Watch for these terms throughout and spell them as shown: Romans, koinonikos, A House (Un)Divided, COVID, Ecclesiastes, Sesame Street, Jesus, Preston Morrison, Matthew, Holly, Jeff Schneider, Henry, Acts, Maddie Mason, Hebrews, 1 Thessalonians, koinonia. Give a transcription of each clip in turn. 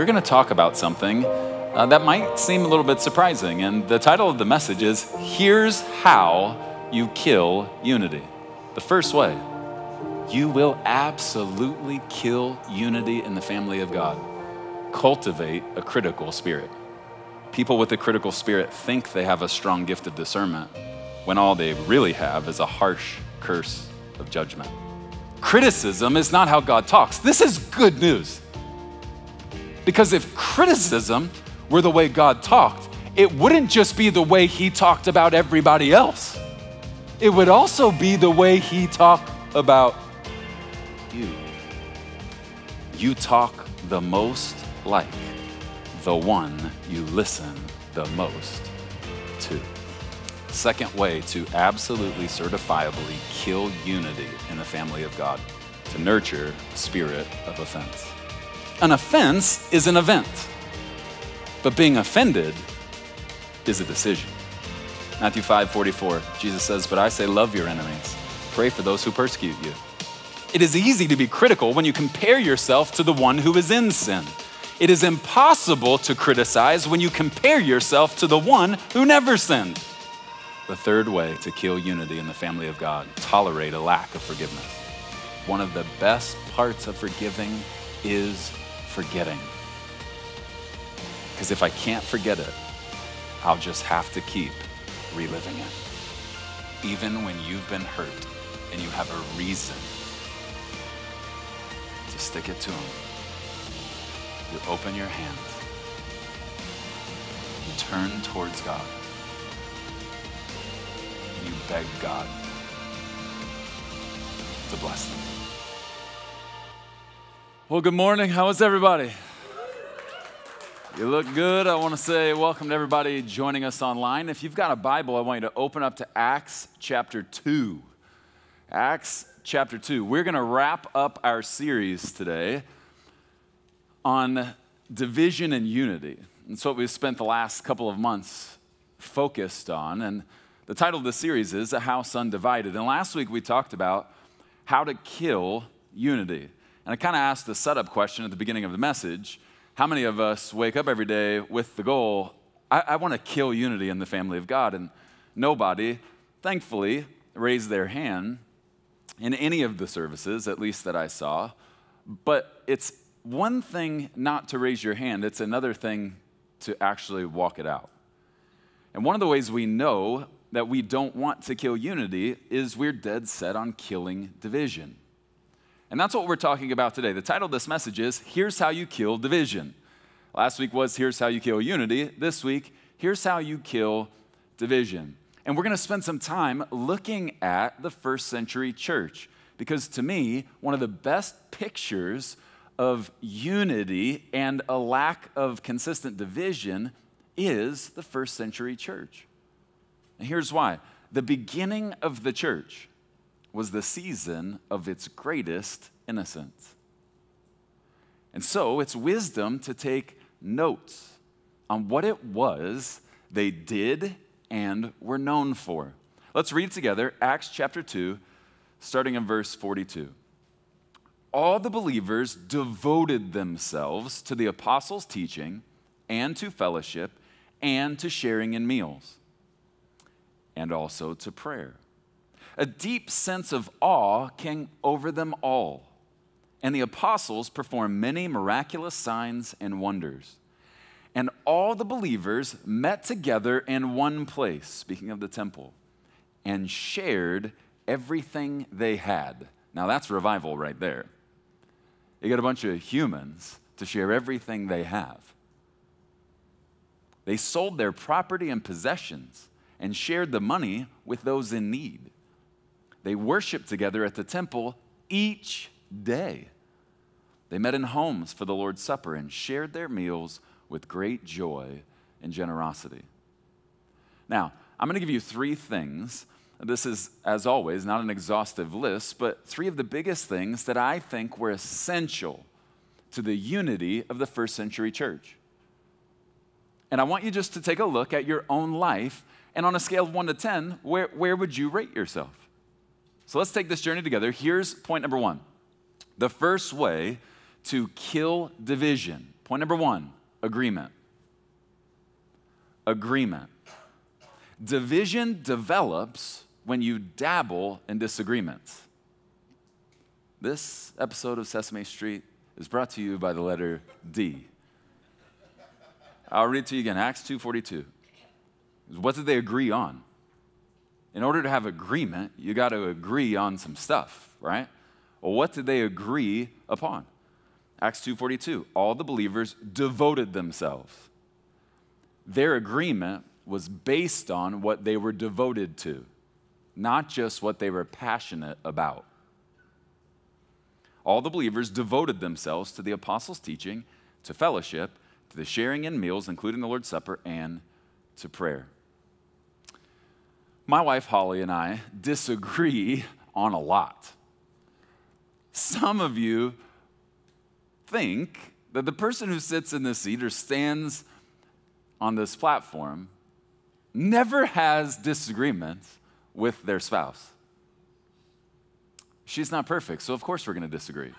we're going to talk about something that might seem a little bit surprising. And the title of the message is, Here's How You Kill Unity. The first way, you will absolutely kill unity in the family of God. Cultivate a critical spirit. People with a critical spirit think they have a strong gift of discernment when all they really have is a harsh curse of judgment. Criticism is not how God talks. This is good news. Because if criticism were the way God talked, it wouldn't just be the way he talked about everybody else. It would also be the way he talked about you. You talk the most like the one you listen the most to. Second way to absolutely certifiably kill unity in the family of God, to nurture a spirit of offense. An offense is an event, but being offended is a decision. Matthew 5:44, Jesus says, but I say, love your enemies, pray for those who persecute you. It is easy to be critical when you compare yourself to the one who is in sin. It is impossible to criticize when you compare yourself to the one who never sinned. The third way to kill unity in the family of God, tolerate a lack of forgiveness. One of the best parts of forgiving is forgetting. Because if I can't forget it, I'll just have to keep reliving it. Even when you've been hurt and you have a reason to stick it to him, you open your hands, you turn towards God, you beg God to bless them. Well, good morning. How is everybody? You look good. I want to say welcome to everybody joining us online. If you've got a Bible, I want you to open up to Acts chapter 2. Acts chapter 2. We're going to wrap up our series today on division and unity. And so what we've spent the last couple of months focused on, and the title of the series is A House Undivided. And last week we talked about how to kill unity. And I kind of asked the setup question at the beginning of the message, how many of us wake up every day with the goal, I want to kill unity in the family of God? And nobody, thankfully, raised their hand in any of the services, at least that I saw. But it's one thing not to raise your hand, it's another thing to actually walk it out. And one of the ways we know that we don't want to kill unity is we're dead set on killing division. And that's what we're talking about today. The title of this message is, Here's How You Kill Division. Last week was, Here's How You Kill Unity. This week, Here's How You Kill Division. And we're going to spend some time looking at the first century church, because to me, one of the best pictures of unity and a lack of consistent division is the first century church. And here's why. The beginning of the church was the season of its greatest innocence. And so it's wisdom to take notes on what it was they did and were known for. Let's read together Acts chapter 2, starting in verse 42. All the believers devoted themselves to the apostles' teaching and to fellowship and to sharing in meals and also to prayer. A deep sense of awe came over them all, and the apostles performed many miraculous signs and wonders. And all the believers met together in one place, speaking of the temple, and shared everything they had. Now that's revival right there. You get a bunch of humans to share everything they have. They sold their property and possessions and shared the money with those in need. They worshiped together at the temple each day. They met in homes for the Lord's Supper and shared their meals with great joy and generosity. Now, I'm going to give you three things. This is, as always, not an exhaustive list, but three of the biggest things that I think were essential to the unity of the first century church. And I want you just to take a look at your own life, and on a scale of 1 to 10, where would you rate yourself? So let's take this journey together. Here's point number 1. The first way to kill division. Point number one, agreement. Agreement. Division develops when you dabble in disagreements. This episode of Sesame Street is brought to you by the letter D. I'll read to you again, Acts 2:42. What did they agree on? In order to have agreement, you got to agree on some stuff, right? Well, what did they agree upon? Acts 2:42, all the believers devoted themselves. Their agreement was based on what they were devoted to, not just what they were passionate about. All the believers devoted themselves to the apostles' teaching, to fellowship, to the sharing in meals, including the Lord's Supper, and to prayer. My wife, Holly, and I disagree on a lot. Some of you think that the person who sits in this seat or stands on this platform never has disagreements with their spouse. She's not perfect, so of course we're going to disagree.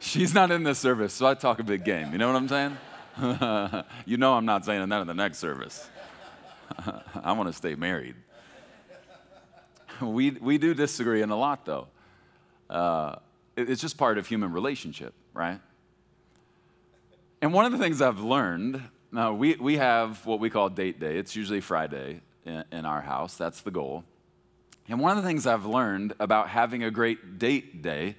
She's not in this service, so I talk a big game. You know what I'm saying? You know I'm not saying that in the next service. I want to stay married. We do disagree in a lot, though. It's just part of human relationship, right? And one of the things I've learned, now we have what we call date day. It's usually Friday in our house. That's the goal. And one of the things I've learned about having a great date day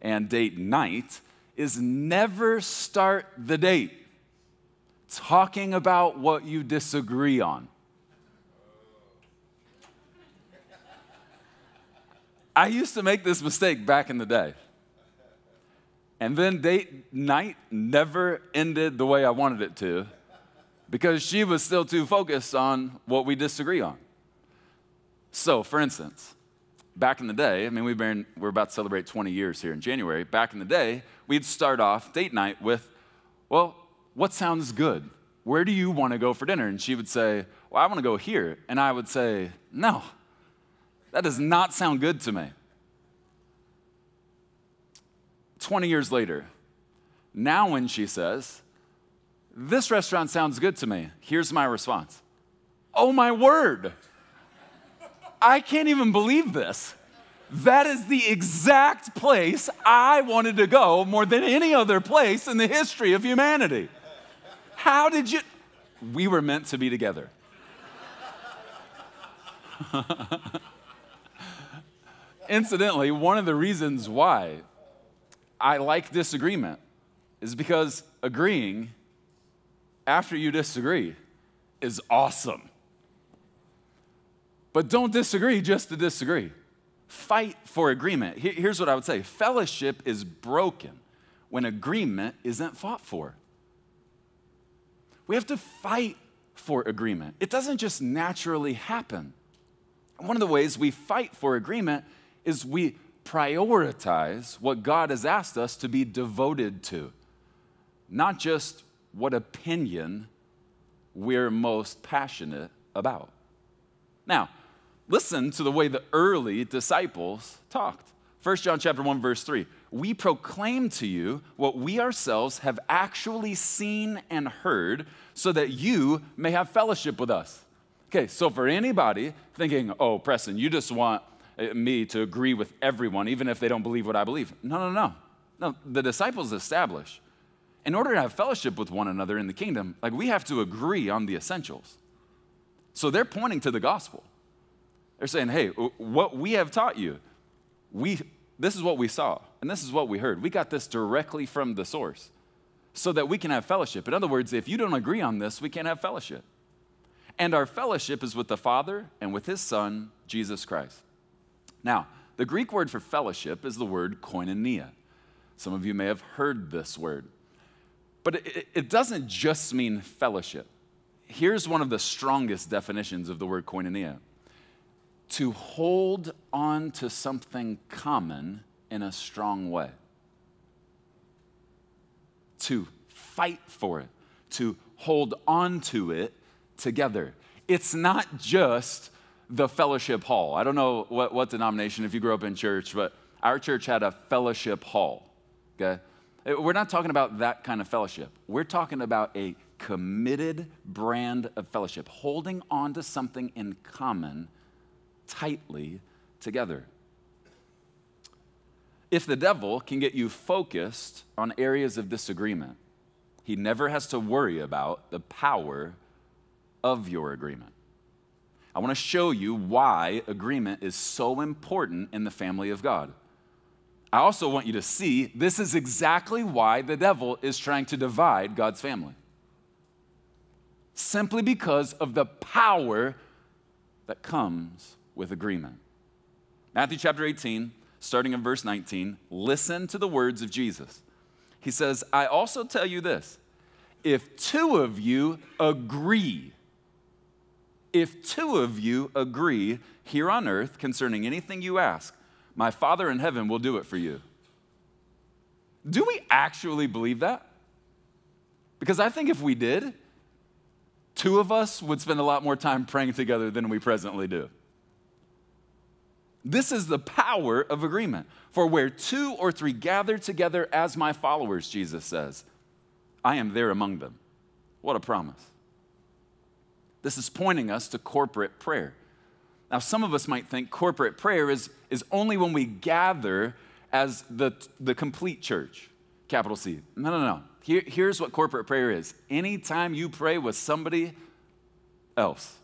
and date night is never start the date talking about what you disagree on. I used to make this mistake back in the day. And then date night never ended the way I wanted it to because she was still too focused on what we disagree on. So, for instance, back in the day, I mean, we're about to celebrate 20 years here in January. Back in the day, we'd start off date night with, well, what sounds good? Where do you want to go for dinner? And she would say, well, I want to go here. And I would say, no, that does not sound good to me. 20 years later, now when she says, this restaurant sounds good to me, here's my response. Oh, my word. I can't even believe this. That is the exact place I wanted to go more than any other place in the history of humanity. How did you? We were meant to be together. Incidentally, one of the reasons why I like disagreement is because agreeing after you disagree is awesome. But don't disagree just to disagree. Fight for agreement. Here's what I would say. Fellowship is broken when agreement isn't fought for. We have to fight for agreement. It doesn't just naturally happen. One of the ways we fight for agreement is we prioritize what God has asked us to be devoted to, not just what opinion we're most passionate about. Now, listen to the way the early disciples talked. 1 John chapter 1, verse 3. We proclaim to you what we ourselves have actually seen and heard so that you may have fellowship with us. Okay, so for anybody thinking, oh, Preston, you just want me to agree with everyone, even if they don't believe what I believe. No, the disciples establish, in order to have fellowship with one another in the kingdom, like we have to agree on the essentials. So they're pointing to the gospel. They're saying, hey, what we have taught you, this is what we saw, and this is what we heard. We got this directly from the source so that we can have fellowship. In other words, if you don't agree on this, we can't have fellowship. And our fellowship is with the Father and with his Son, Jesus Christ. Now, the Greek word for fellowship is the word koinonia. Some of you may have heard this word. But it doesn't just mean fellowship. Here's one of the strongest definitions of the word koinonia. To hold on to something common in a strong way. To fight for it. To hold on to it together. It's not just the fellowship hall. I don't know what denomination, if you grew up in church, but our church had a fellowship hall, okay? We're not talking about that kind of fellowship. We're talking about a committed brand of fellowship, holding on to something in common tightly together. If the devil can get you focused on areas of disagreement, he never has to worry about the power of your agreement. I want to show you why agreement is so important in the family of God. I also want you to see this is exactly why the devil is trying to divide God's family. Simply because of the power that comes with agreement. Matthew chapter 18, starting in verse 19, listen to the words of Jesus. He says, I also tell you this, if two of you agree here on earth concerning anything you ask, my Father in heaven will do it for you. Do we actually believe that? Because I think if we did, two of us would spend a lot more time praying together than we presently do. This is the power of agreement. For where two or three gather together as my followers, Jesus says, I am there among them. What a promise. This is pointing us to corporate prayer. Now, some of us might think corporate prayer is only when we gather as the complete church, capital C. No. Here's what corporate prayer is. Anytime you pray with somebody else,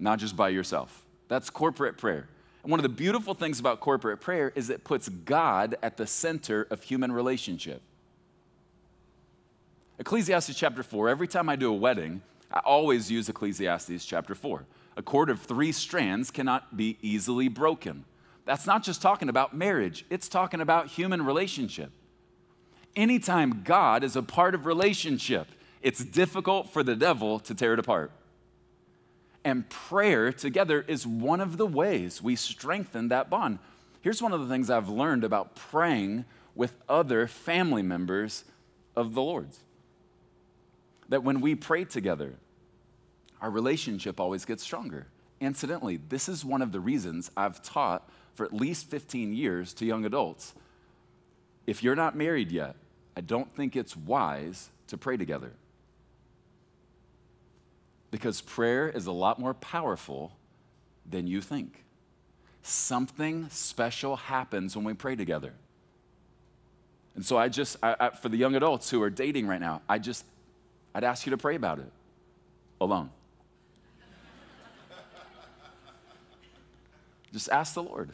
not just by yourself. That's corporate prayer. And one of the beautiful things about corporate prayer is it puts God at the center of human relationship. Ecclesiastes chapter 4, every time I do a wedding, I always use Ecclesiastes chapter 4. A cord of three strands cannot be easily broken. That's not just talking about marriage. It's talking about human relationship. Anytime God is a part of relationship, it's difficult for the devil to tear it apart. And prayer together is one of the ways we strengthen that bond. Here's one of the things I've learned about praying with other family members of the Lord's. That when we pray together, our relationship always gets stronger. Incidentally, this is one of the reasons I've taught for at least 15 years to young adults. If you're not married yet, I don't think it's wise to pray together. Because prayer is a lot more powerful than you think. Something special happens when we pray together. And so I for the young adults who are dating right now, I'd ask you to pray about it alone. Just ask the Lord.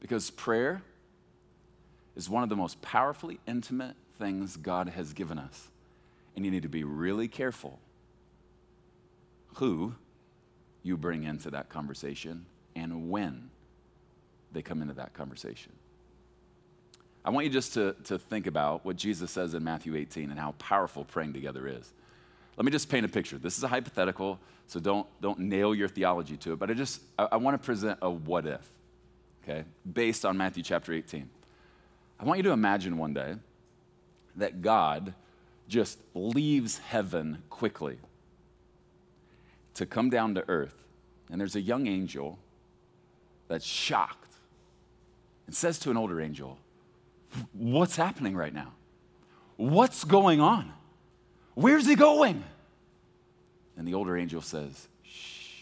Because prayer is one of the most powerfully intimate things God has given us. And you need to be really careful who you bring into that conversation and when they come into that conversation. I want you just to think about what Jesus says in Matthew 18 and how powerful praying together is. Let me just paint a picture. This is a hypothetical, so don't nail your theology to it, but I want to present a what if, okay, based on Matthew chapter 18. I want you to imagine one day that God just leaves heaven quickly to come down to earth, and there's a young angel that's shocked and says to an older angel, what's happening right now? What's going on? Where's he going? And the older angel says, shh,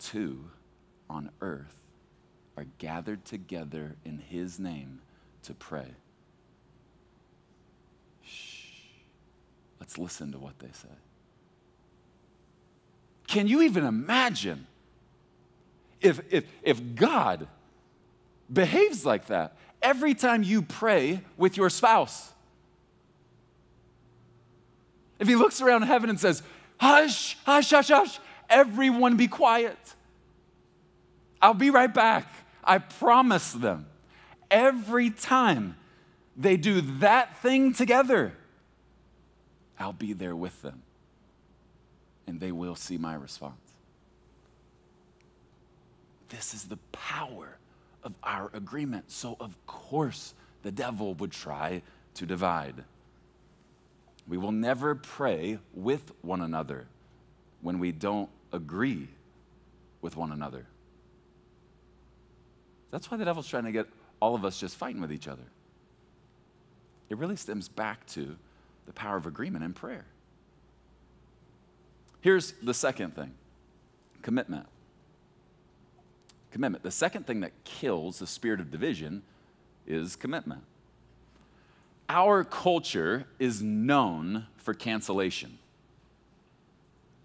two on earth are gathered together in his name to pray. Shh, let's listen to what they say. Can you even imagine if God behaves like that every time you pray with your spouse? If he looks around heaven and says, hush, hush, hush, hush, everyone be quiet. I'll be right back. I promise them. Every time they do that thing together, I'll be there with them, and they will see my response. This is the power of our agreement. So, of course, the devil would try to divide. We will never pray with one another when we don't agree with one another. That's why the devil's trying to get all of us just fighting with each other. It really stems back to the power of agreement and prayer. Here's the second thing, commitment. Commitment. The second thing that kills the spirit of division is commitment. Our culture is known for cancellation.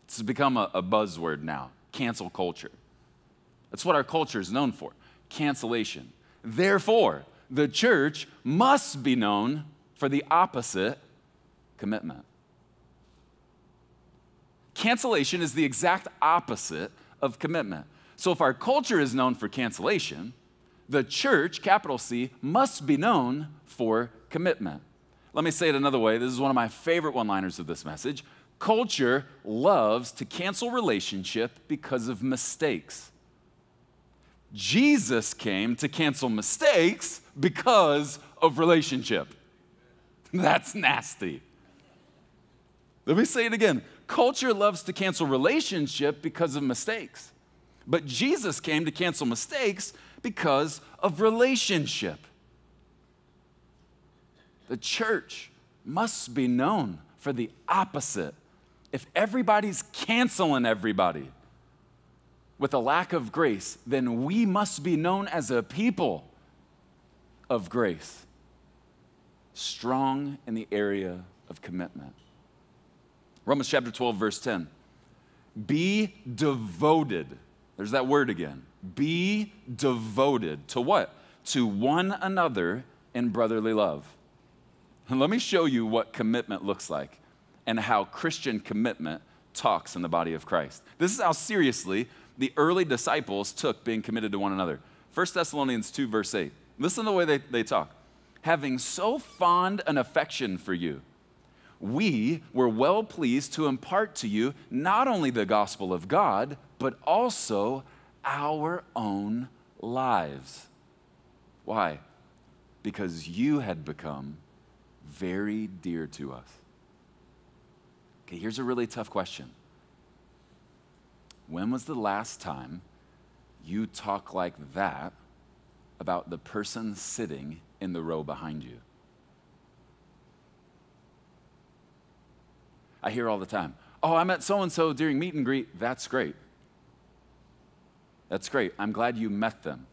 It's become a buzzword now, cancel culture. That's what our culture is known for, cancellation. Therefore, the church must be known for the opposite, commitment. Cancellation is the exact opposite of commitment. So if our culture is known for cancellation, the church, capital C, must be known for commitment. Let me say it another way. This is one of my favorite one-liners of this message. Culture loves to cancel relationship because of mistakes. Jesus came to cancel mistakes because of relationship. That's nasty. Let me say it again. Culture loves to cancel relationship because of mistakes. But Jesus came to cancel mistakes because of relationship. The church must be known for the opposite. If everybody's canceling everybody with a lack of grace, then we must be known as a people of grace, strong in the area of commitment. Romans chapter 12, verse 10. Be devoted. There's that word again. Be devoted to what? To one another in brotherly love. And let me show you what commitment looks like and how Christian commitment talks in the body of Christ. This is how seriously the early disciples took being committed to one another. 1 Thessalonians 2, verse 8. Listen to the way they talk. Having so fond an affection for you, we were well pleased to impart to you not only the gospel of God, but also our own lives. Why? Because you had become very dear to us. Okay, here's a really tough question. When was the last time you talked like that about the person sitting in the row behind you? I hear all the time, oh, I met so-and-so during meet and greet. That's great. That's great. I'm glad you met them.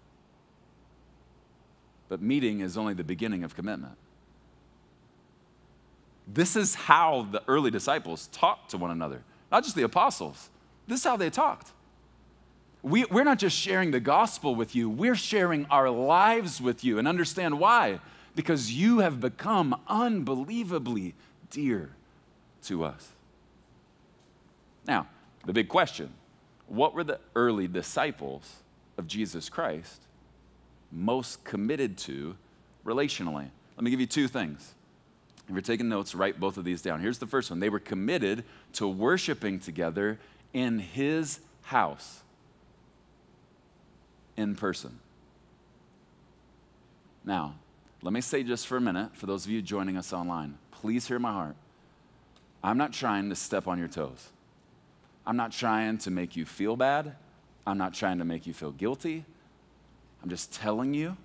But meeting is only the beginning of commitment. This is how the early disciples talked to one another, not just the apostles. This is how they talked. We're not just sharing the gospel with you. We're sharing our lives with you. And understand why. Because you have become unbelievably dear to us. Now, the big question, what were the early disciples of Jesus Christ most committed to relationally? Let me give you two things. If you're taking notes, write both of these down. Here's the first one. They were committed to worshiping together in his house in person. Now, let me say just for a minute, for those of you joining us online, please hear my heart. I'm not trying to step on your toes. I'm not trying to make you feel bad. I'm not trying to make you feel guilty. I'm just telling you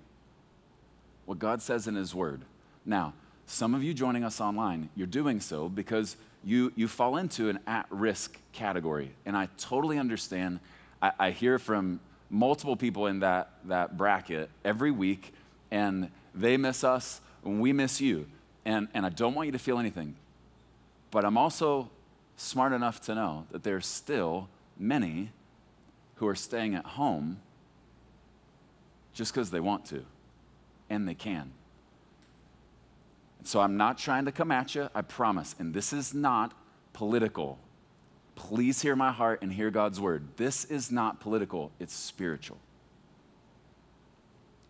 what God says in his word. Now, some of you joining us online, you're doing so because you fall into an at-risk category. And I totally understand. I hear from multiple people in that bracket every week, and they miss us and we miss you. And I don't want you to feel anything. But I'm also smart enough to know that there's still many who are staying at home just because they want to, and they can. So I'm not trying to come at you, I promise. And this is not political. Please hear my heart and hear God's word. This is not political, it's spiritual.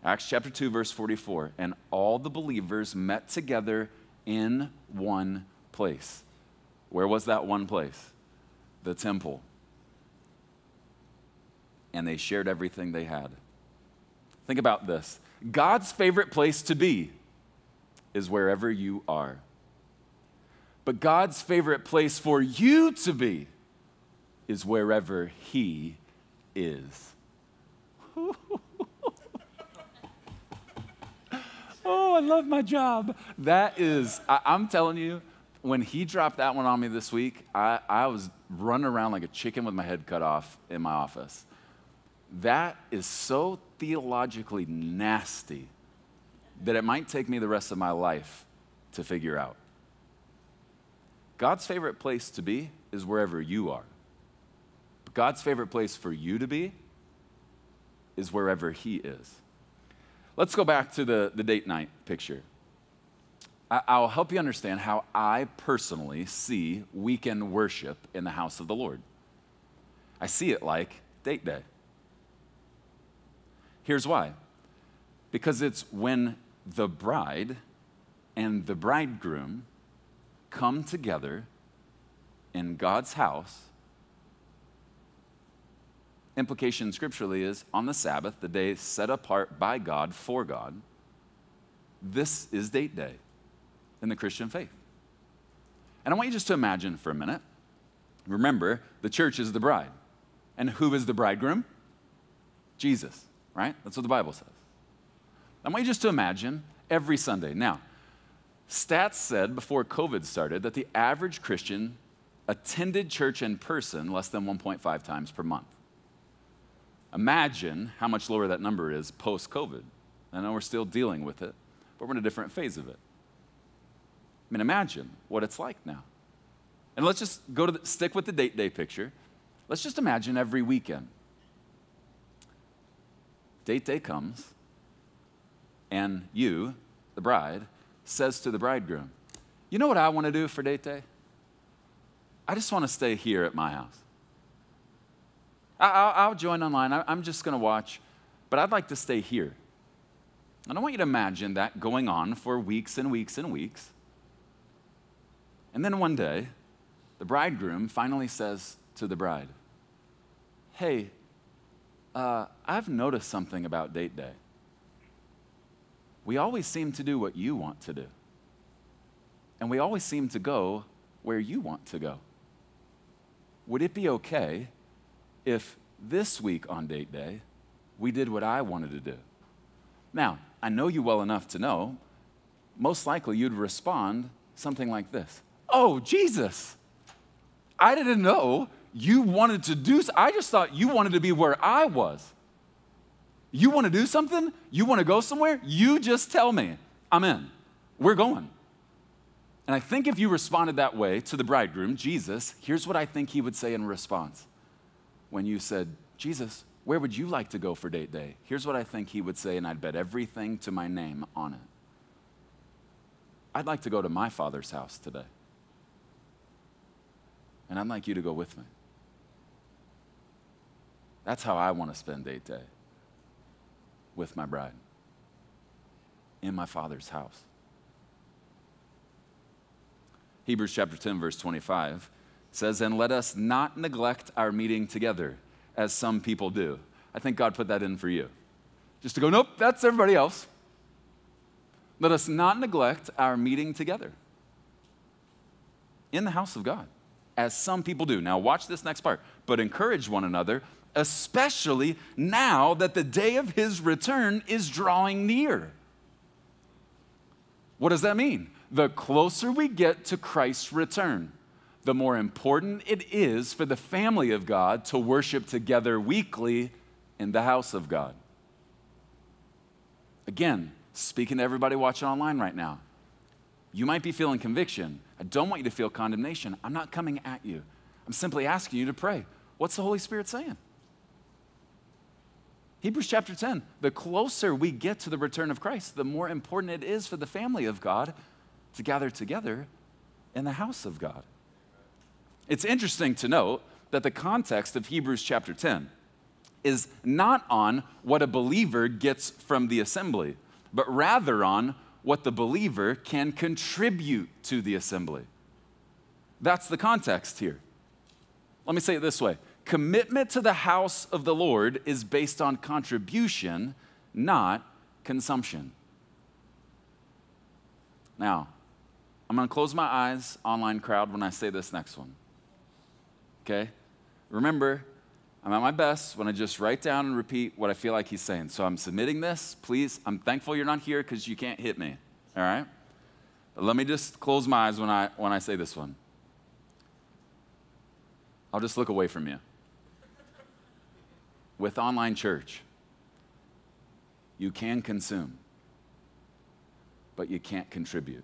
Acts chapter 2, verse 44, and all the believers met together in one place. Where was that one place? The temple. And they shared everything they had. Think about this. God's favorite place to be is wherever you are. But God's favorite place for you to be is wherever he is. Oh, I love my job. That is, I'm telling you, when he dropped that one on me this week, I was running around like a chicken with my head cut off in my office. That is so theologically nasty that it might take me the rest of my life to figure out. God's favorite place to be is wherever you are. But God's favorite place for you to be is wherever he is. Let's go back to the date night picture. I'll help you understand how I personally see weekend worship in the house of the Lord. I see it like date day. Here's why. Because it's when the bride and the bridegroom come together in God's house. Implication scripturally is on the Sabbath, the day set apart by God for God. This is date day in the Christian faith. And I want you just to imagine for a minute. Remember, the church is the bride. And who is the bridegroom? Jesus, right? That's what the Bible says. I want you just to imagine every Sunday. Now, stats said before COVID started that the average Christian attended church in person less than 1.5 times per month. Imagine how much lower that number is post-COVID. I know we're still dealing with it, but we're in a different phase of it. I mean, imagine what it's like now. And let's just go to stick with the date day picture. Let's just imagine every weekend. Date day comes, and you, the bride, says to the bridegroom, you know what I want to do for date day? I just want to stay here at my house. I'll join online. I'm just going to watch, but I'd like to stay here. And I want you to imagine that going on for weeks and weeks and weeks. And then one day, the bridegroom finally says to the bride, hey, I've noticed something about date day. We always seem to do what you want to do. And we always seem to go where you want to go. Would it be okay if this week on date day, we did what I wanted to do? Now, I know you well enough to know, most likely you'd respond something like this. Oh, Jesus, I didn't know you wanted to do, I just thought you wanted to be where I was. You want to do something? You want to go somewhere? You just tell me. I'm in. We're going. And I think if you responded that way to the bridegroom, Jesus, here's what I think he would say in response. When you said, Jesus, where would you like to go for date day? Here's what I think he would say, and I'd bet everything to my name on it. I'd like to go to my Father's house today. And I'd like you to go with me. That's how I want to spend date day. With my bride. In my Father's house. Hebrews chapter 10, verse 25 says, and let us not neglect our meeting together, as some people do. I think God put that in for you. Just to go, nope, that's everybody else. Let us not neglect our meeting together in the house of God, as some people do. Now watch this next part. But encourage one another, especially now that the day of his return is drawing near. What does that mean? The closer we get to Christ's return, the more important it is for the family of God to worship together weekly in the house of God. Again, speaking to everybody watching online right now, you might be feeling conviction. I don't want you to feel condemnation. I'm not coming at you. I'm simply asking you to pray. What's the Holy Spirit saying? Hebrews chapter 10, the closer we get to the return of Christ, the more important it is for the family of God to gather together in the house of God. It's interesting to note that the context of Hebrews chapter 10 is not on what a believer gets from the assembly, but rather on what the believer can contribute to the assembly. That's the context here. Let me say it this way. Commitment to the house of the Lord is based on contribution, not consumption. Now, I'm going to close my eyes, online crowd, when I say this next one. Okay? Remember, I'm at my best when I just write down and repeat what I feel like he's saying. So I'm submitting this. Please, I'm thankful you're not here because you can't hit me, all right? But let me just close my eyes when I say this one. I'll just look away from you. With online church, you can consume, but you can't contribute.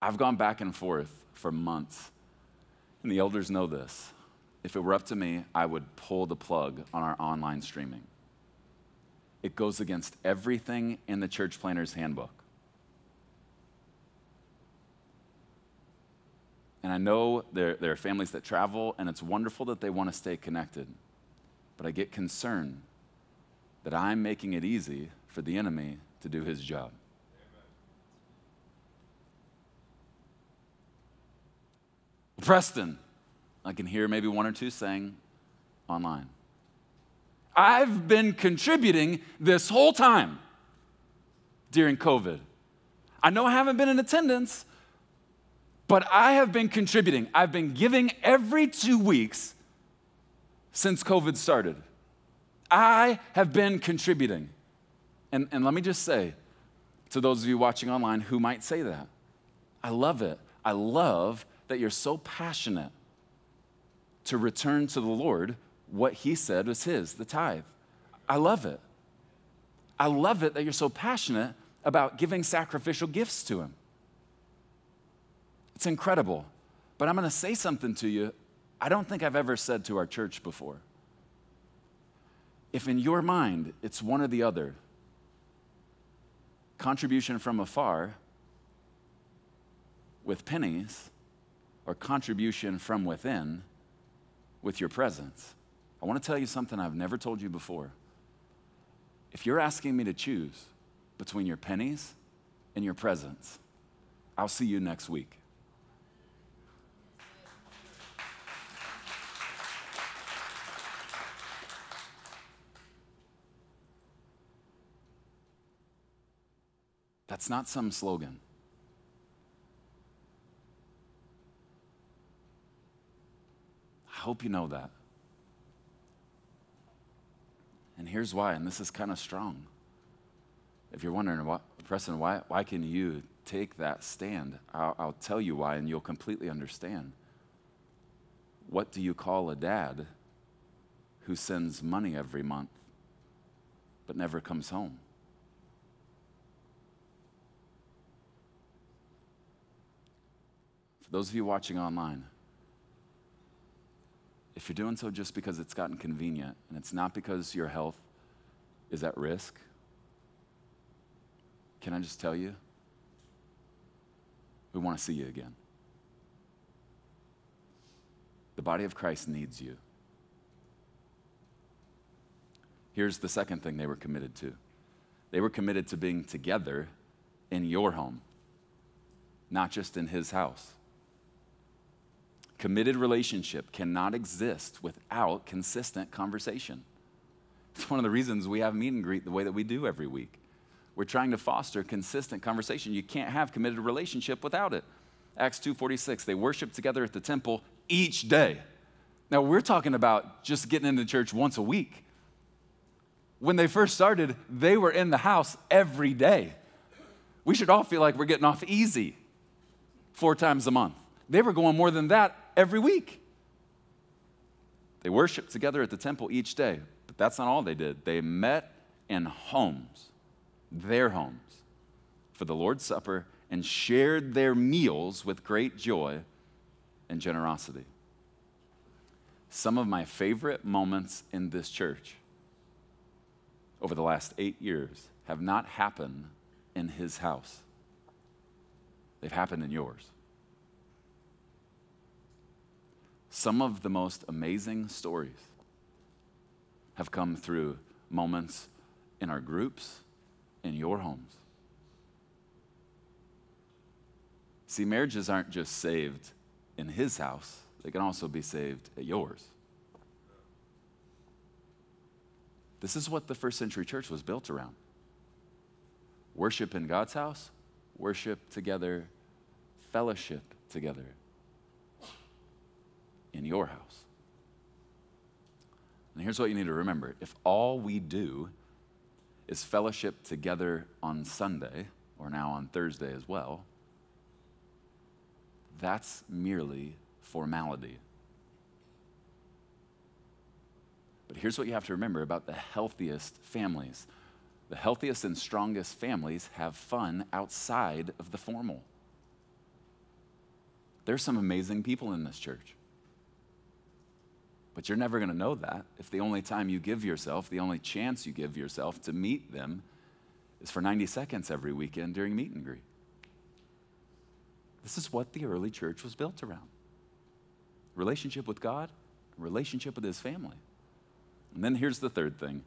I've gone back and forth for months, and the elders know this. If it were up to me, I would pull the plug on our online streaming. It goes against everything in the church planner's handbook. And I know there are families that travel, and it's wonderful that they want to stay connected. But I get concerned that I'm making it easy for the enemy to do his job. Preston, I can hear maybe one or two saying online. I've been contributing this whole time during COVID. I know I haven't been in attendance, but I have been contributing. I've been giving every 2 weeks since COVID started. I have been contributing. And let me just say to those of you watching online who might say that, I love it. I love that you're so passionate to return to the Lord what he said was his, the tithe. I love it. I love it that you're so passionate about giving sacrificial gifts to him. It's incredible. But I'm going to say something to you I don't think I've ever said to our church before. If in your mind it's one or the other, contribution from afar with pennies, or contribution from within with your presence. I want to tell you something I've never told you before. If you're asking me to choose between your pennies and your presence, I'll see you next week. That's not some slogan. I hope you know that. And here's why, and this is kind of strong. If you're wondering, Preston, why can you take that stand? I'll tell you why, and you'll completely understand. What do you call a dad who sends money every month but never comes home? For those of you watching online, if you're doing so just because it's gotten convenient and it's not because your health is at risk, can I just tell you? We want to see you again. The body of Christ needs you. Here's the second thing they were committed to. They were committed to being together in your home, not just in his house. Committed relationship cannot exist without consistent conversation. It's one of the reasons we have meet and greet the way that we do every week. We're trying to foster consistent conversation. You can't have committed relationship without it. Acts 2:46, they worshiped together at the temple each day. Now we're talking about just getting into church once a week. When they first started, they were in the house every day. We should all feel like we're getting off easy 4 times a month. They were going more than that every week. They worshiped together at the temple each day, but that's not all they did. They met in homes, their homes, for the Lord's Supper and shared their meals with great joy and generosity. Some of my favorite moments in this church over the last 8 years have not happened in his house. They've happened in yours. Some of the most amazing stories have come through moments in our groups, in your homes. See, marriages aren't just saved in his house. They can also be saved at yours. This is what the first century church was built around. Worship in God's house, worship together, fellowship together in your house. And here's what you need to remember. If all we do is fellowship together on Sunday, or now on Thursday as well, that's merely formality. But here's what you have to remember about the healthiest families. The healthiest and strongest families have fun outside of the formal. There's some amazing people in this church. But you're never going to know that if the only time you give yourself, the only chance you give yourself to meet them is for 90 seconds every weekend during meet and greet. This is what the early church was built around. Relationship with God, relationship with his family. And then here's the third thing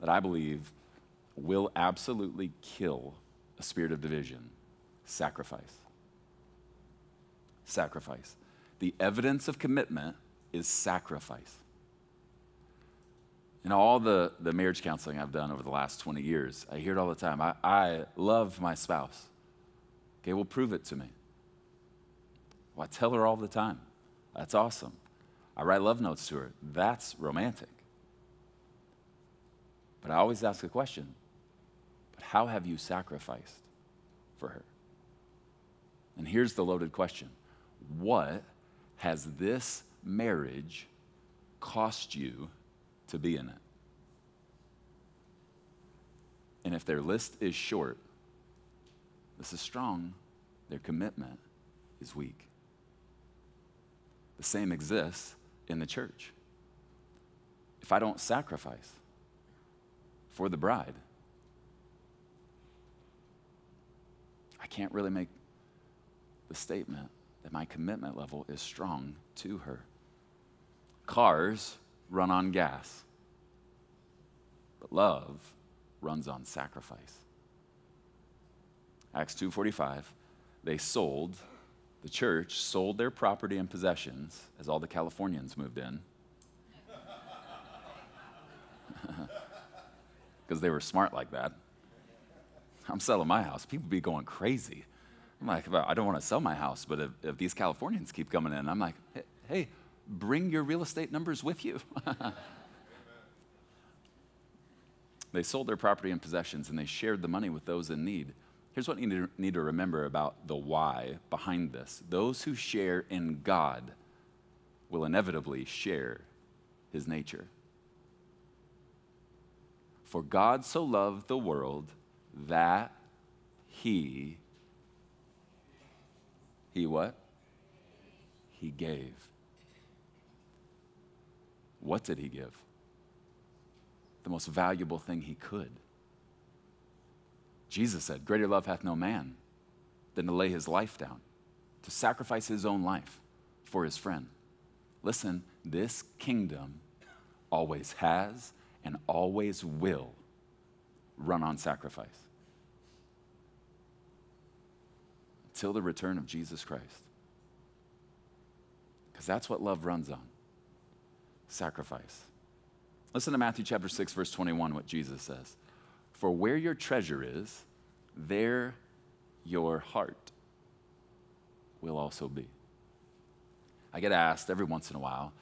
that I believe will absolutely kill a spirit of division: sacrifice. Sacrifice. The evidence of commitment is sacrifice. In all the marriage counseling I've done over the last 20 years, I hear it all the time. I love my spouse. Okay, well, prove it to me. Well, I tell her all the time. That's awesome. I write love notes to her. That's romantic. But I always ask a question: but how have you sacrificed for her? And here's the loaded question: what has this marriage cost you to be in it? And if their list is short, this is strong, their commitment is weak. The same exists in the church. If I don't sacrifice for the bride, I can't really make the statement that my commitment level is strong to her. Cars run on gas, but love runs on sacrifice. Acts 2:45, the church sold their property and possessions as all the Californians moved in. Because they were smart like that. I'm selling my house. People be going crazy. I'm like, well, I don't want to sell my house, but if these Californians keep coming in, I'm like, hey, bring your real estate numbers with you. They sold their property and possessions, and they shared the money with those in need. Here's what you need to remember about the why behind this. Those who share in God will inevitably share his nature. For God so loved the world that he what? He gave. What did he give? The most valuable thing he could. Jesus said, "Greater love hath no man than to lay his life down," to sacrifice his own life for his friend. Listen, this kingdom always has and always will run on sacrifice. Until the return of Jesus Christ. Because that's what love runs on: sacrifice. Listen to Matthew chapter 6, verse 21, what Jesus says. "For where your treasure is, there your heart will also be." I get asked every once in a while,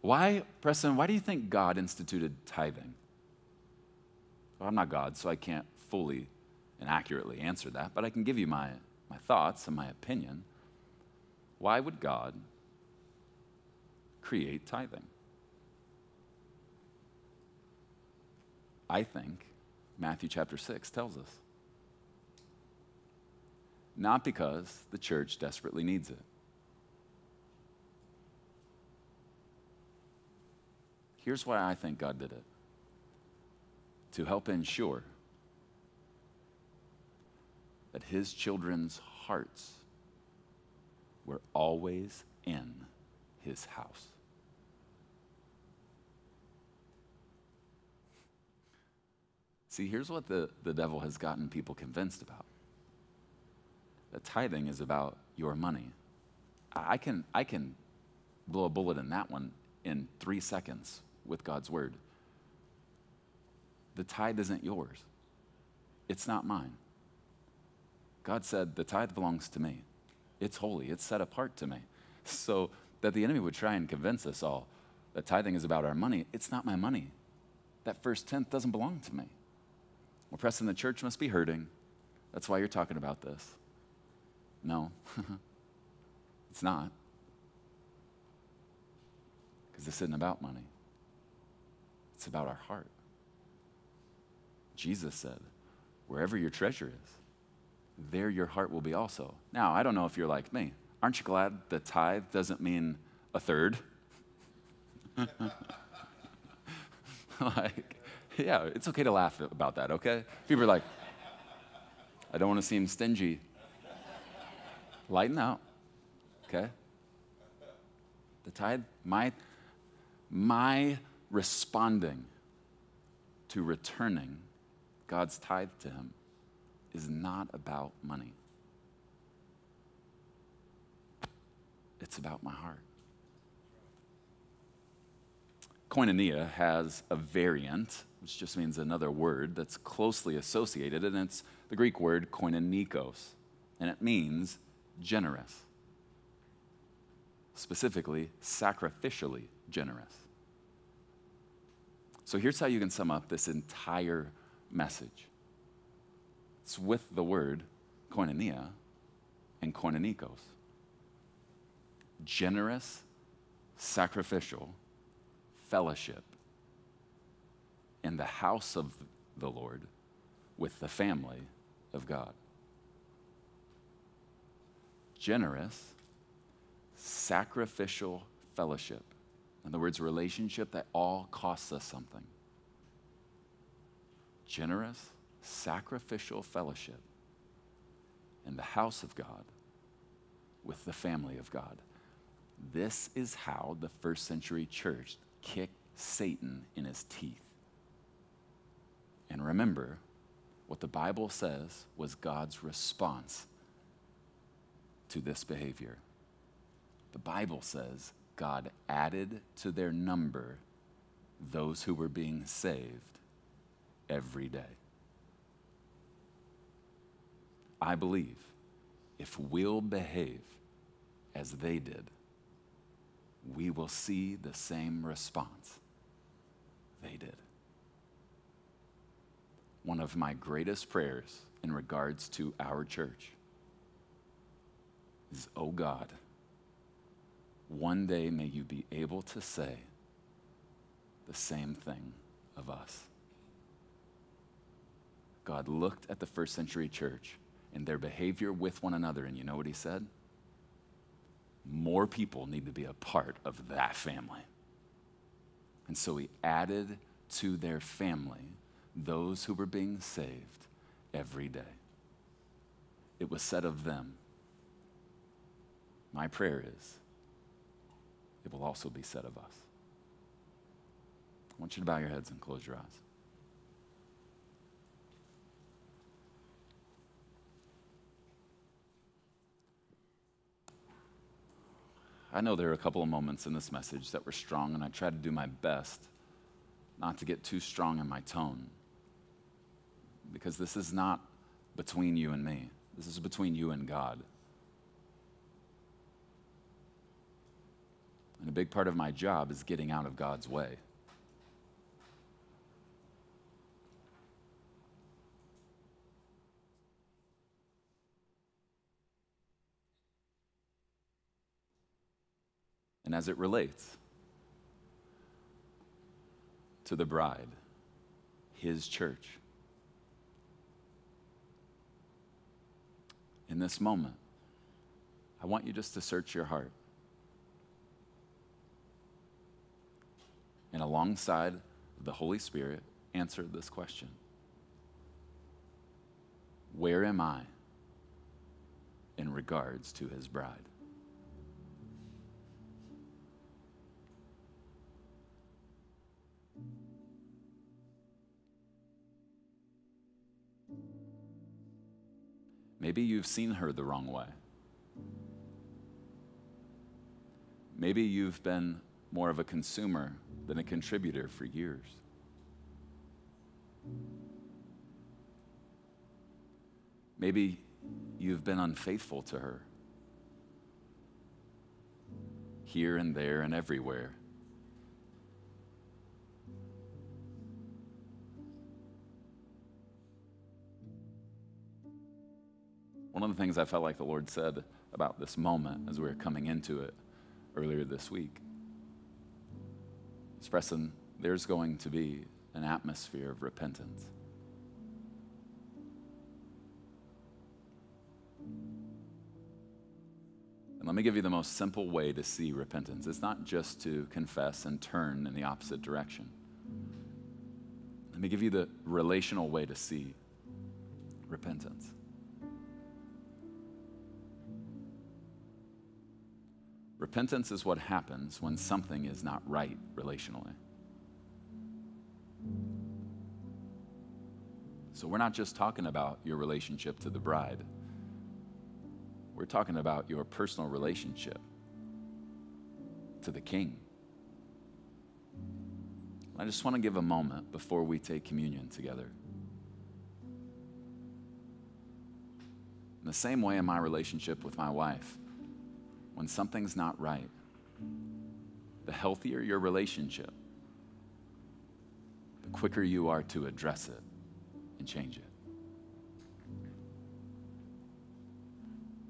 "Why, Preston, why do you think God instituted tithing?" Well, I'm not God, so I can't fully and accurately answer that, but I can give you my thoughts and my opinion. Why would God create tithing? I think Matthew chapter 6 tells us. Not because the church desperately needs it. Here's why I think God did it: to help ensure that his children's hearts were always in his house. See, here's what the devil has gotten people convinced about: that tithing is about your money. I can blow a bullet in that one in 3 seconds. With God's word. The tithe isn't yours. It's not mine. God said, the tithe belongs to me. It's holy. It's set apart to me. So that the enemy would try and convince us all that tithing is about our money. It's not my money. That first tenth doesn't belong to me. Well, Preston, the church must be hurting. That's why you're talking about this. No, it's not. Because this isn't about money. It's about our heart. Jesus said, wherever your treasure is, there your heart will be also. Now, I don't know if you're like me. Aren't you glad the tithe doesn't mean a third? Like, yeah, it's okay to laugh about that, okay? People are like, I don't want to seem stingy. Lighten out, okay? The tithe, my responding to returning God's tithe to him is not about money. It's about my heart. Koinonia has a variant, which just means another word that's closely associated, and it's the Greek word koinonikos, and it means generous, specifically sacrificially generous. So here's how you can sum up this entire message. It's with the word koinonia and koinonikos. Generous, sacrificial fellowship in the house of the Lord with the family of God. Generous, sacrificial fellowship. In other words, relationship that all costs us something. Generous, sacrificial fellowship in the house of God with the family of God. This is how the first century church kicked Satan in his teeth. And remember, what the Bible says was God's response to this behavior. The Bible says God added to their number those who were being saved every day. I believe if we'll behave as they did, we will see the same response they did. One of my greatest prayers in regards to our church is, oh God, one day may you be able to say the same thing of us. God looked at the first century church and their behavior with one another, and you know what he said? More people need to be a part of that family. And so he added to their family those who were being saved every day. It was said of them. My prayer is, it will also be said of us. I want you to bow your heads and close your eyes. I know there are a couple of moments in this message that were strong, and I tried to do my best not to get too strong in my tone, because this is not between you and me. This is between you and God. And a big part of my job is getting out of God's way. And as it relates to the bride, his church, in this moment, I want you just to search your heart. And alongside the Holy Spirit, answer this question. Where am I in regards to his bride? Maybe you've seen her the wrong way. Maybe you've been more of a consumer than a contributor for years. Maybe you've been unfaithful to her. Here and there and everywhere. One of the things I felt like the Lord said about this moment as we were coming into it earlier this week, expressing there's going to be an atmosphere of repentance. And let me give you the most simple way to see repentance. It's not just to confess and turn in the opposite direction. Let me give you the relational way to see repentance. Repentance is what happens when something is not right relationally. So we're not just talking about your relationship to the bride. We're talking about your personal relationship to the King. I just want to give a moment before we take communion together. In the same way in my relationship with my wife, when something's not right, the healthier your relationship, the quicker you are to address it and change it.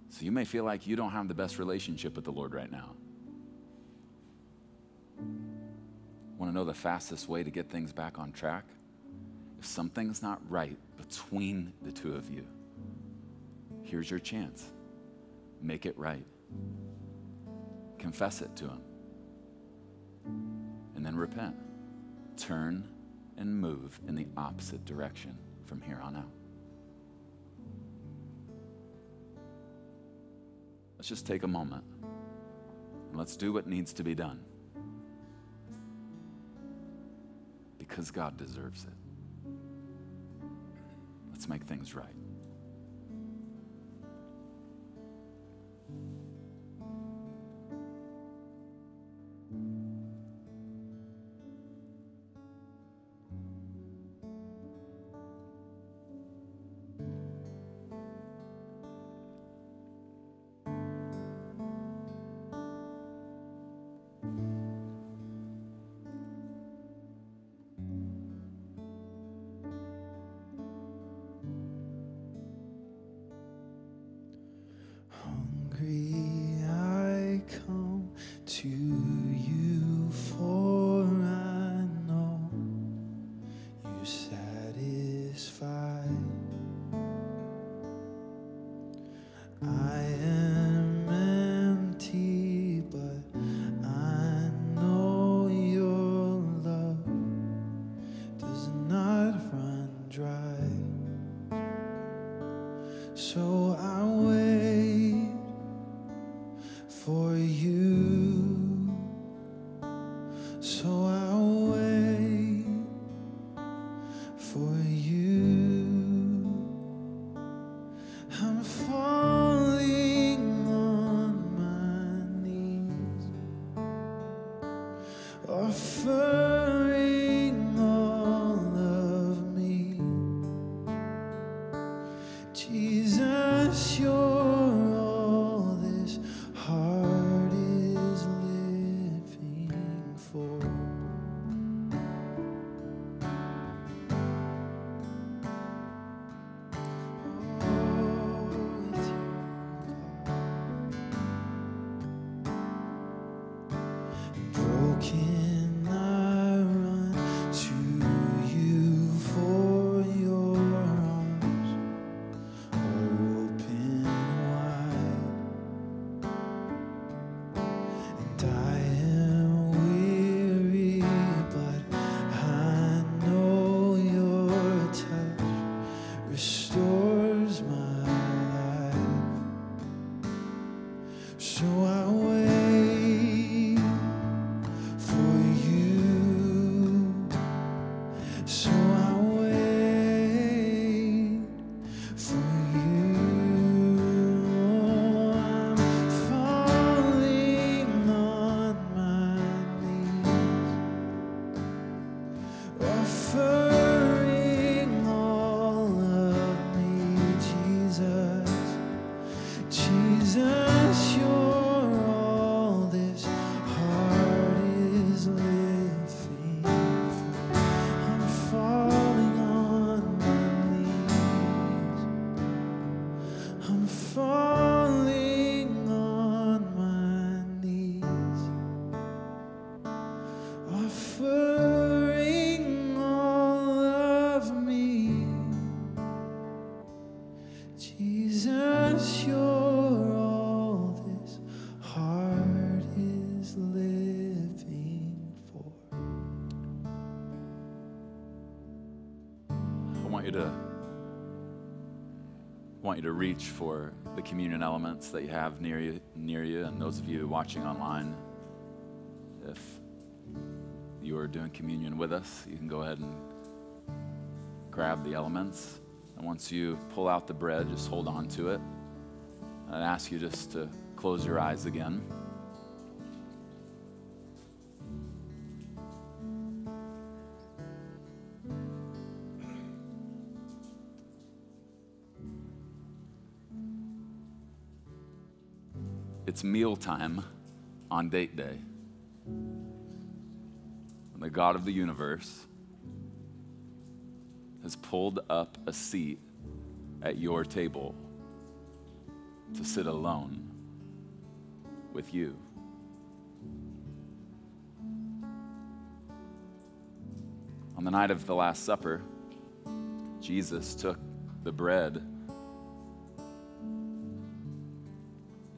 So you may feel like you don't have the best relationship with the Lord right now. Want to know the fastest way to get things back on track? If something's not right between the two of you, here's your chance. Make it right. Confess it to him, and then repent. Turn and move in the opposite direction from here on out. Let's just take a moment, and let's do what needs to be done, because God deserves it. Let's make things right. Offering all of me, Jesus. I want you to reach for the communion elements that you have near you, and those of you watching online, if you are doing communion with us, you can go ahead and grab the elements. And once you pull out the bread, just hold on to it. I'd ask you just to close your eyes again. It's mealtime on date day. And the God of the universe has pulled up a seat at your table to sit alone with you. On the night of the Last Supper, Jesus took the bread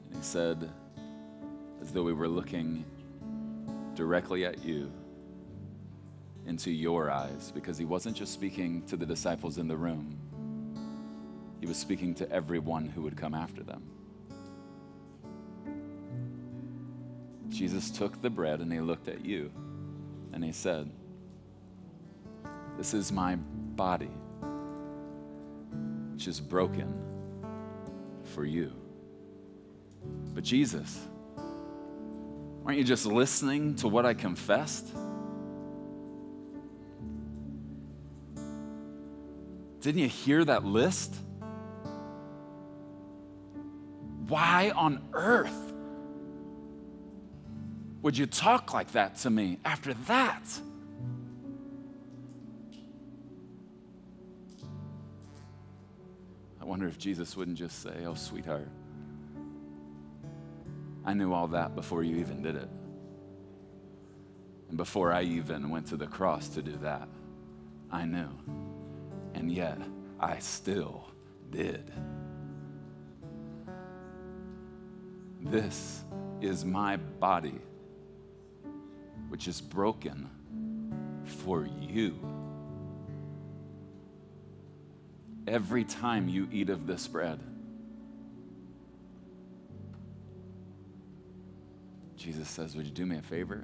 and he said, as though we were looking directly at you, into your eyes, because he wasn't just speaking to the disciples in the room. He was speaking to everyone who would come after them. Jesus took the bread and he looked at you and he said, "This is my body, which is broken for you." But Jesus, aren't you just listening to what I confessed? Didn't you hear that list? Why on earth would you talk like that to me after that? I wonder if Jesus wouldn't just say, "Oh, sweetheart, I knew all that before you even did it. And before I even went to the cross to do that, I knew. And yet, I still did. This is my body, which is broken for you. Every time you eat of this bread," Jesus says, "would you do me a favor?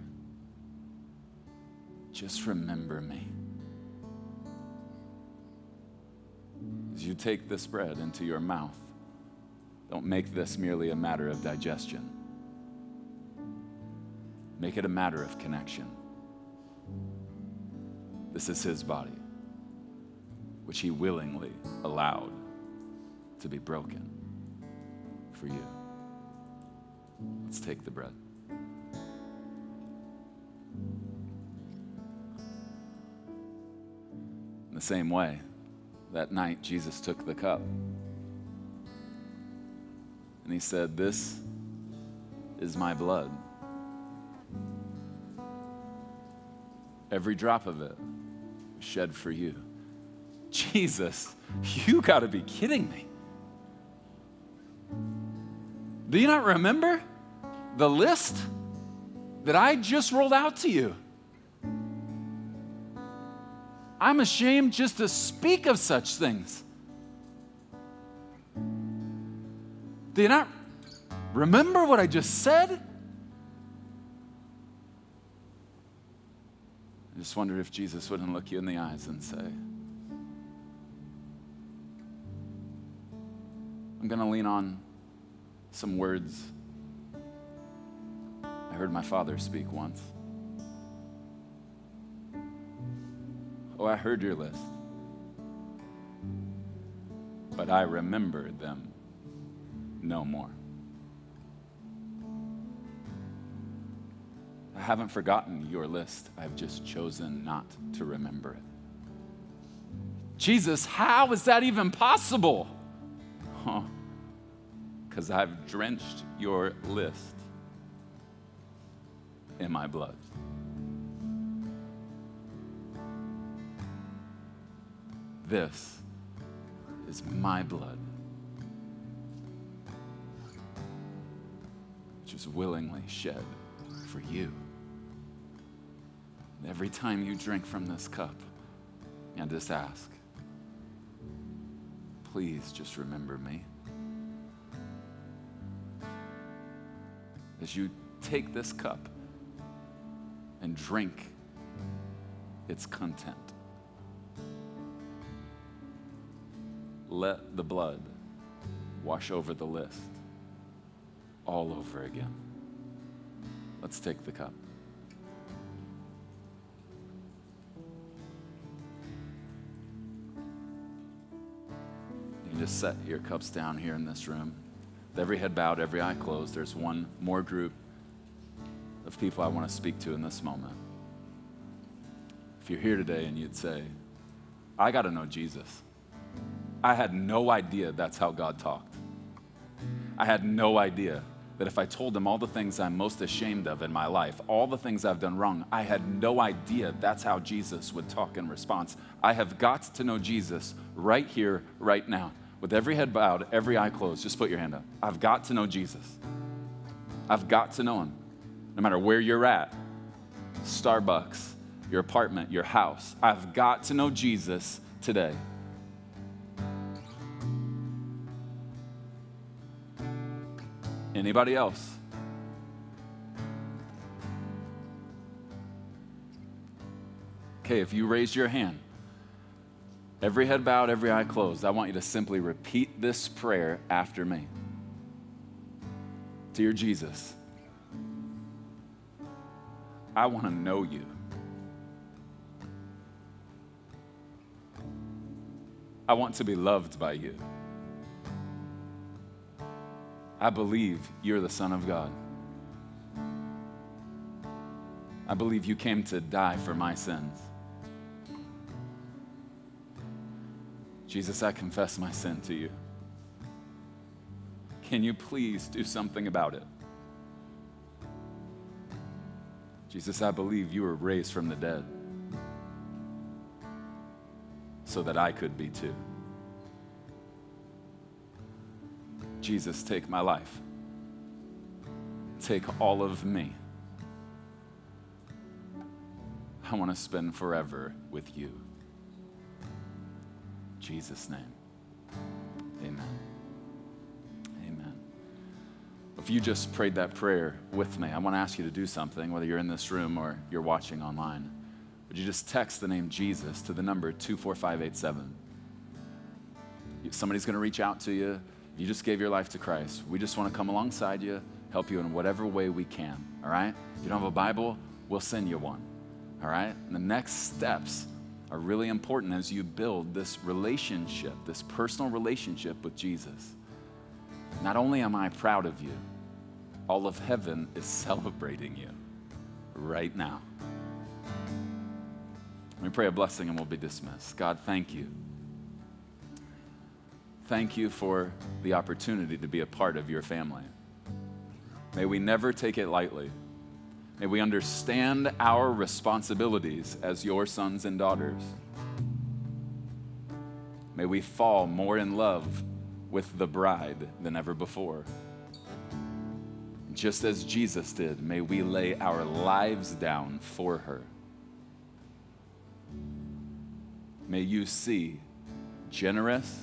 Just remember me." As you take this bread into your mouth, don't make this merely a matter of digestion. Make it a matter of connection. This is his body, which he willingly allowed to be broken for you. Let's take the bread. In the same way, that night, Jesus took the cup and he said, "This is my blood. Every drop of it was shed for you." Jesus, you gotta be kidding me. Do you not remember the list that I just rolled out to you? I'm ashamed just to speak of such things. Do you not remember what I just said? I just wondered if Jesus wouldn't look you in the eyes and say, I'm going to lean on some words I heard my father speak once. "Oh, I heard your list, but I remember them no more. I haven't forgotten your list. I've just chosen not to remember it." Jesus, how is that even possible? Because I've drenched your list in my blood. This is my blood, which is willingly shed for you. And every time you drink from this cup, and just ask, please just remember me. As you take this cup and drink its content, let the blood wash over the list all over again. Let's take the cup. You just set your cups down here in this room. With every head bowed, every eye closed, there's one more group of people I want to speak to in this moment. If you're here today and you'd say, I got to know Jesus. I had no idea that's how God talked. I had no idea that if I told him all the things I'm most ashamed of in my life, all the things I've done wrong, I had no idea that's how Jesus would talk in response. I have got to know Jesus right here, right now. With every head bowed, every eye closed, just put your hand up. I've got to know Jesus. I've got to know him. No matter where you're at, Starbucks, your apartment, your house, I've got to know Jesus today. Anybody else? Okay, if you raise your hand, every head bowed, every eye closed, I want you to simply repeat this prayer after me. Dear Jesus, I want to know you. I want to be loved by you. I believe you're the Son of God. I believe you came to die for my sins. Jesus, I confess my sin to you. Can you please do something about it? Jesus, I believe you were raised from the dead so that I could be too. Jesus, take my life. Take all of me. I want to spend forever with you. In Jesus' name, amen. Amen. If you just prayed that prayer with me, I want to ask you to do something, whether you're in this room or you're watching online. Would you just text the name Jesus to the number 24587? Somebody's going to reach out to you. You just gave your life to Christ. We just want to come alongside you, help you in whatever way we can, all right? If you don't have a Bible, we'll send you one, all right? And the next steps are really important as you build this relationship, this personal relationship with Jesus. Not only am I proud of you, all of heaven is celebrating you right now. Let me pray a blessing and we'll be dismissed. God, thank you. Thank you for the opportunity to be a part of your family. May we never take it lightly. May we understand our responsibilities as your sons and daughters. May we fall more in love with the bride than ever before. Just as Jesus did, may we lay our lives down for her. May you see generous,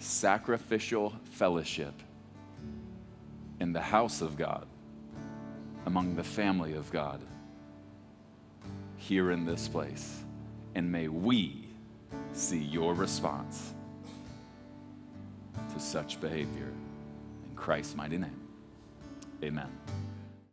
sacrificial fellowship in the house of God, among the family of God, here in this place. And may we see your response to such behavior. In Christ's mighty name, amen.